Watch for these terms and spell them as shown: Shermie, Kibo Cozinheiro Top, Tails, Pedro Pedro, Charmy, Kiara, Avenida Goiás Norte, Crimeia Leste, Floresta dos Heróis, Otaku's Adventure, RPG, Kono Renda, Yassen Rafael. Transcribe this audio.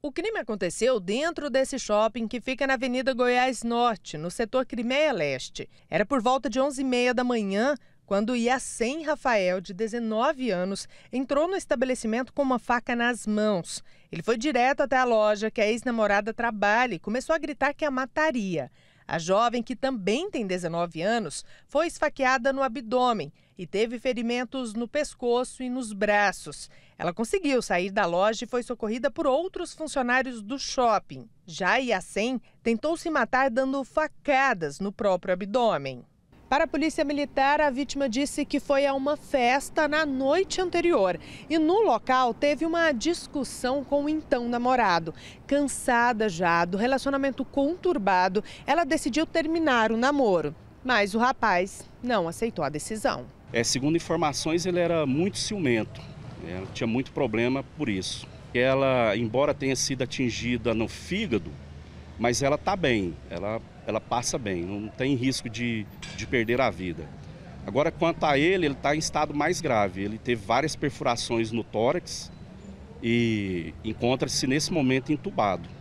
O crime aconteceu dentro desse shopping que fica na Avenida Goiás Norte, no setor Crimeia Leste. Era por volta de 11h30 da manhã, quando Yassen Rafael, de 19 anos, entrou no estabelecimento com uma faca nas mãos. Ele foi direto até a loja que a ex-namorada trabalha e começou a gritar que a mataria. A jovem, que também tem 19 anos, foi esfaqueada no abdômen e teve ferimentos no pescoço e nos braços. Ela conseguiu sair da loja e foi socorrida por outros funcionários do shopping. Já Yassen tentou se matar dando facadas no próprio abdômen. Para a Polícia Militar, a vítima disse que foi a uma festa na noite anterior e no local teve uma discussão com o então namorado. Cansada já do relacionamento conturbado, ela decidiu terminar o namoro, mas o rapaz não aceitou a decisão. Segundo informações, ele era muito ciumento, tinha muito problema por isso. Ela, embora tenha sido atingida no fígado, mas ela está bem, ela passa bem, não tem risco de perder a vida. Agora, quanto a ele está em estado mais grave, ele teve várias perfurações no tórax e encontra-se nesse momento entubado.